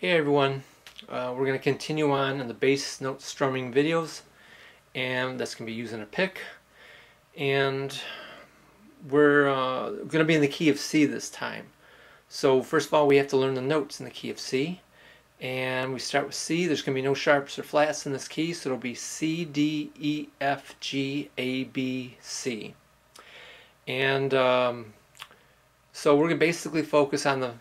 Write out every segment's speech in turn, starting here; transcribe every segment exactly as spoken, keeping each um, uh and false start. Hey everyone, uh, we're going to continue on in the bass note strumming videos, and that's going to be using a pick, and we're uh, going to be in the key of C this time. So first of all, we have to learn the notes in the key of C, and we start with C. There's going to be no sharps or flats in this key, so it'll be C, D, E, F, G, A, B, C. And um, so we're going to basically focus on the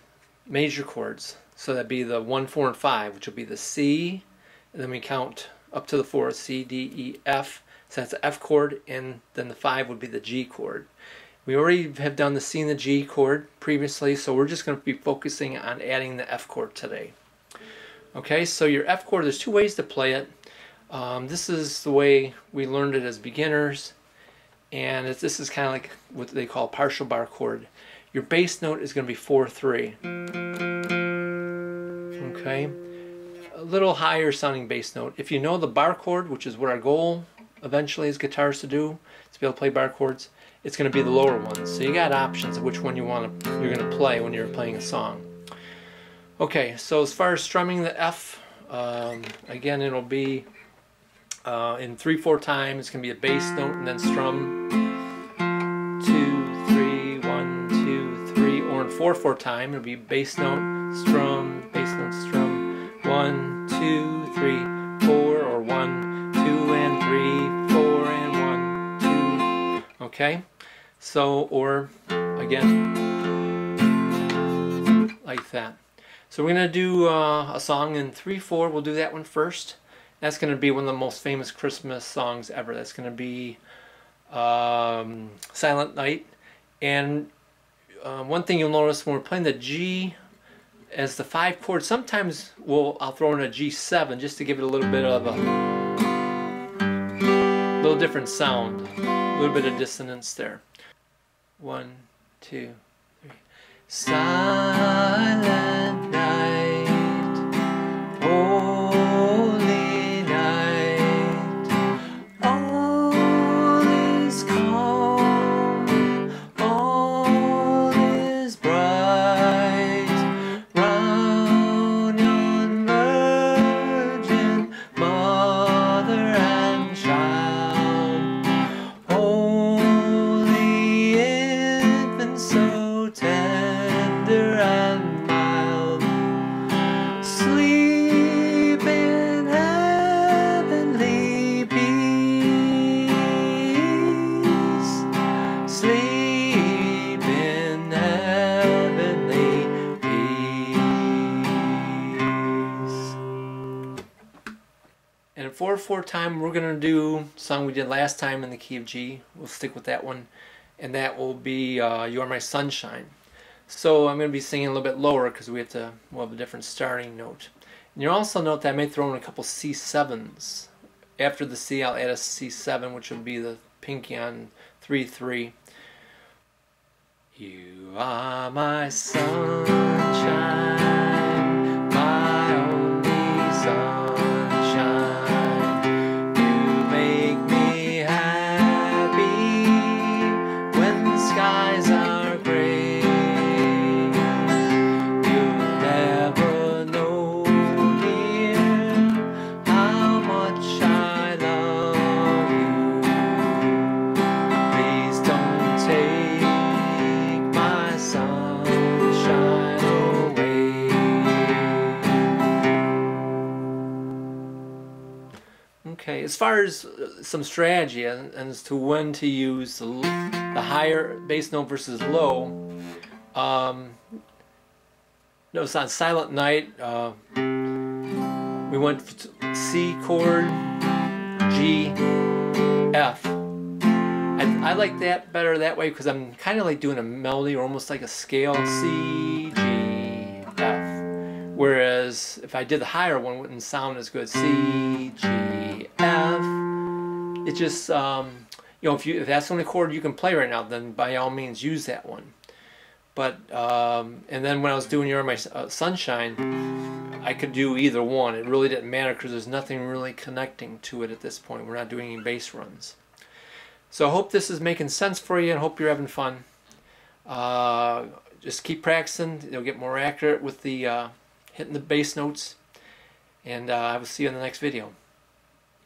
major chords. So that'd be the one, four, and five, which will be the C, and then we count up to the four, C, D, E, F. So that's the F chord, and then the five would be the G chord. We already have done the C and the G chord previously, so we're just going to be focusing on adding the F chord today. Okay, so your F chord, there's two ways to play it. Um, this is the way we learned it as beginners, and it's, this is kind of like what they call partial bar chord. Your bass note is going to be four three. Okay, a little higher sounding bass note. If you know the bar chord, which is what our goal eventually as guitarists to do, to be able to play bar chords, it's going to be the lower one. So you got options of which one you want to, you're going to play when you're playing a song. Okay, so as far as strumming the F, um, again, it'll be uh, in three four time. It's going to be a bass note and then strum two three one two three, or in four four time it'll be bass note strum. Strum one, two, three, four, or one, two, and three, four, and one, two. Okay, so or again like that. So we're gonna do uh, a song in three four. We'll do that one first. That's gonna be one of the most famous Christmas songs ever. That's gonna be um, Silent Night. And uh, one thing you'll notice when we're playing the G as the five chord, sometimes we'll, I'll throw in a G seven just to give it a little bit of a little different sound, a little bit of dissonance there. One, two, three. Silent night, holy night, all is calm, all is bright. four four time, we're going to do the song we did last time in the key of G. We'll stick with that one, and that will be uh, You Are My Sunshine. So I'm going to be singing a little bit lower because we have to we'll have a different starting note. And you'll also note that I may throw in a couple C sevens. After the C, I'll add a C seven, which will be the pinky on three three. You are my sunshine, my only sun. Okay, as far as some strategy and as to when to use the, the higher bass note versus low, um, notice on Silent Night, uh, we went C chord, G, F. I, I like that better that way because I'm kind of like doing a melody or almost like a scale, C, G, F. Whereas if I did the higher one, it wouldn't sound as good, C, G, F. It just um, you know, if you if that's the only chord you can play right now, then by all means use that one. But um, and then when I was doing "You're My uh, Sunshine," I could do either one. It really didn't matter because there's nothing really connecting to it at this point. We're not doing any bass runs. So I hope this is making sense for you, and hope you're having fun. Uh, just keep practicing; you'll get more accurate with the uh, hitting the bass notes, and uh, I will see you in the next video.